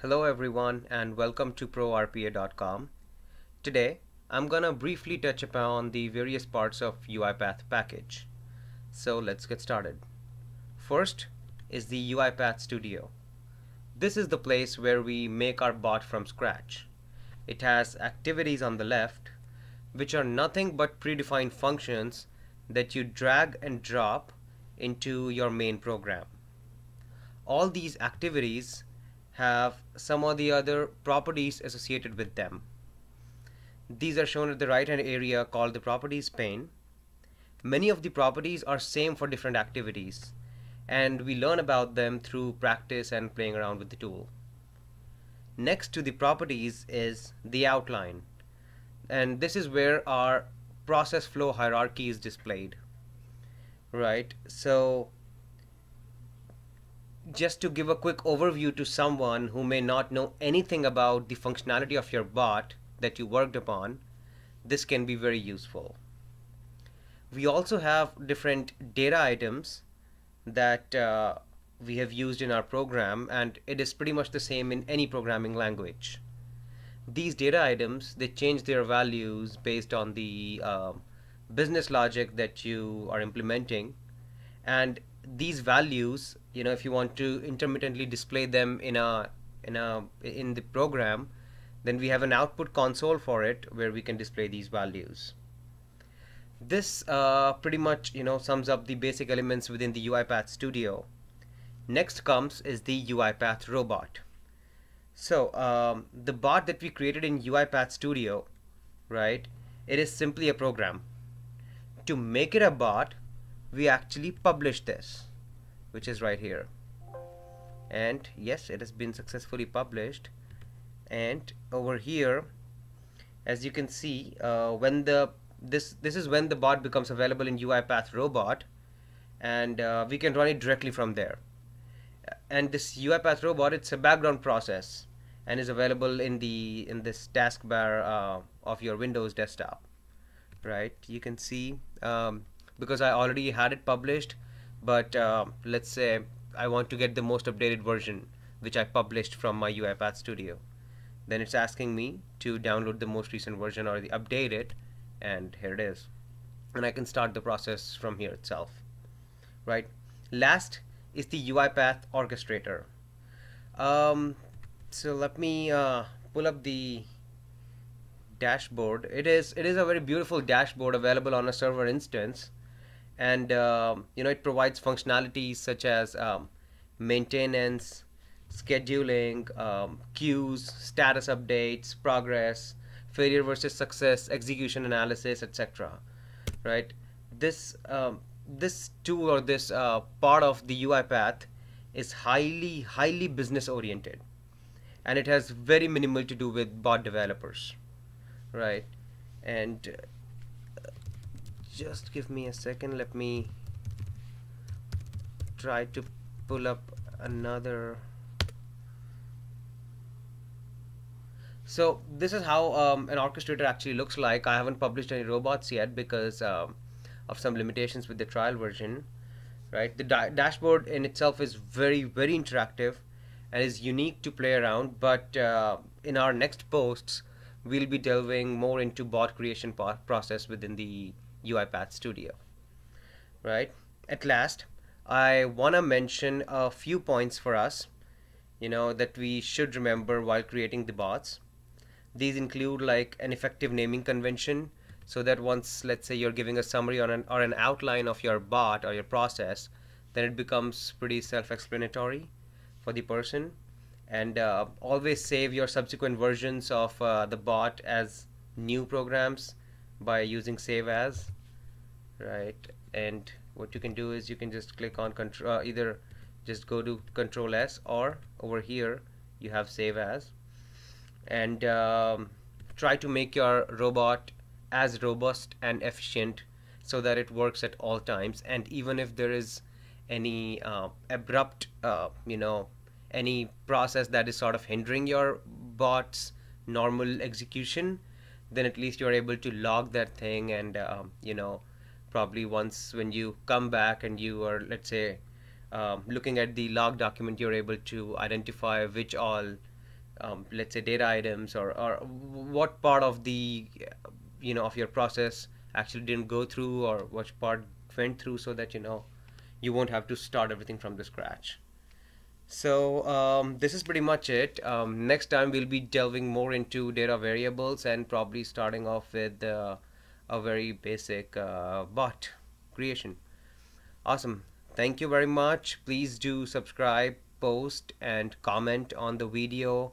Hello everyone and welcome to ProRPA.com. Today I'm gonna briefly touch upon the various parts of UiPath package. So let's get started. First is the UiPath Studio. This is the place where we make our bot from scratch. It has activities on the left, which are nothing but predefined functions that you drag and drop into your main program. All these activities have some of the other properties associated with them. These are shown at the right hand area called the properties pane. Many of the properties are same for different activities, and we learn about them through practice and playing around with the tool. Next to the properties is the outline, and this is where our process flow hierarchy is displayed. Right, so just to give a quick overview to someone who may not know anything about the functionality of your bot that you worked upon, this can be very useful. We also have different data items that we have used in our program, and it is pretty much the same in any programming language. These data items, they change their values based on the business logic that you are implementing, and these values, you know, if you want to intermittently display them in the program, then we have an output console for it where we can display these values. This pretty much, you know, sums up the basic elements within the UiPath Studio. Next comes is the UiPath Robot. So the bot that we created in UiPath Studio, right, it is simply a program. To make it a bot, we actually publish this, which is right here, and yes, it has been successfully published. And over here, as you can see, when this is when the bot becomes available in UiPath Robot, and we can run it directly from there. And this UiPath Robot, it's a background process and is available in the this taskbar of your Windows desktop. Right, you can see because I already had it published, but let's say I want to get the most updated version, which I published from my UiPath Studio. Then it's asking me to download the most recent version or the update it, and here it is. And I can start the process from here itself, right? Last is the UiPath Orchestrator. So let me pull up the dashboard. It is a very beautiful dashboard available on a server instance. And you know, it provides functionalities such as maintenance, scheduling, queues, status updates, progress, failure versus success, execution analysis, etc. Right? This tool or this part of the UiPath is highly business oriented, and it has very minimal to do with bot developers. Right? And just give me a second, let me try to pull up another. So this is how an orchestrator actually looks like. I haven't published any robots yet because of some limitations with the trial version, right? The dashboard in itself is very, very interactive and is unique to play around, but in our next posts we'll be delving more into bot creation process within the UiPath Studio. Right, at last I want to mention a few points for us, you know, that we should remember while creating the bots. These include like an effective naming convention, so that once, let's say, you're giving a summary or an outline of your bot or your process, then it becomes pretty self-explanatory for the person. And always save your subsequent versions of the bot as new programs by using save as, right? And what you can do is you can just click on control, either just go to control S, or over here you have save as, and try to make your robot as robust and efficient so that it works at all times. And even if there is any abrupt, you know, any process that is sort of hindering your bot's normal execution, then at least you're able to log that thing. And you know, probably once when you come back and you are, let's say, looking at the log document, you're able to identify which all let's say data items, or what part of the, of your process actually didn't go through, or which part went through, so that, you won't have to start everything from the scratch. So this is pretty much it. Next time we'll be delving more into data variables, and probably starting off with a very basic bot creation. Awesome. Thank you very much. Please do subscribe, post, and comment on the video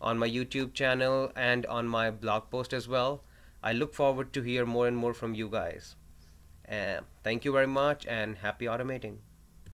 on my YouTube channel and on my blog post as well. I look forward to hear more and more from you guys. Thank you very much, and happy automating.